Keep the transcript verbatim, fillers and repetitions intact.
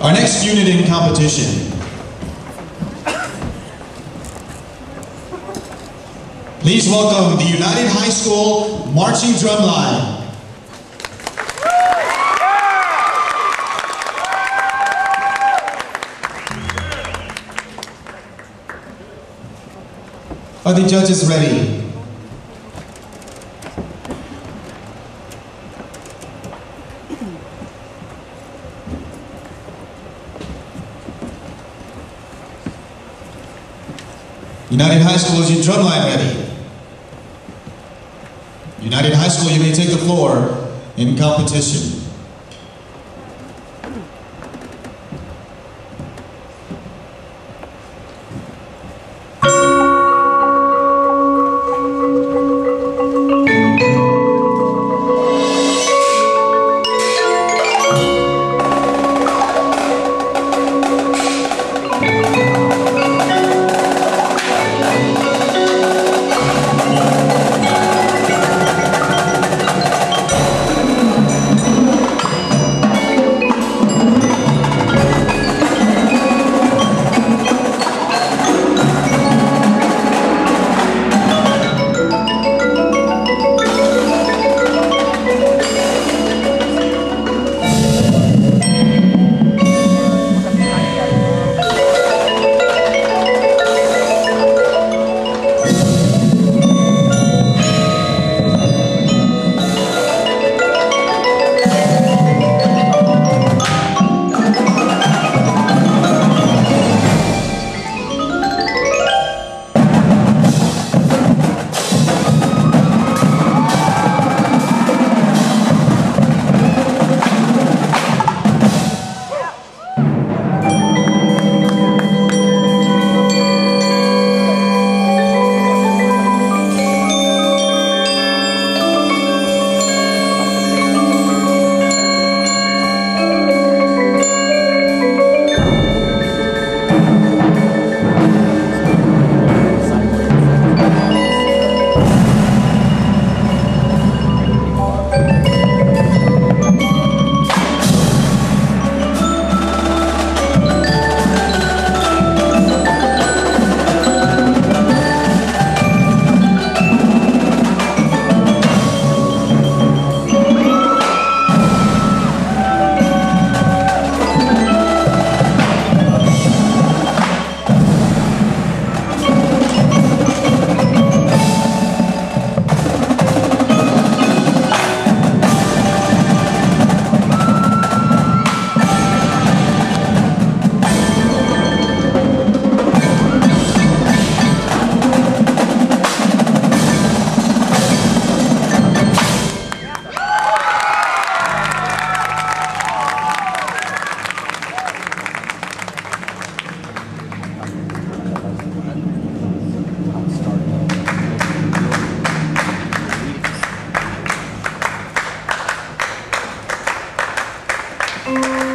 Our next unit in competition. Please welcome the United High School Marching Drum Line. Are the judges ready? United High School, is your drumline ready? United High School, you may take the floor in competition. Thank you.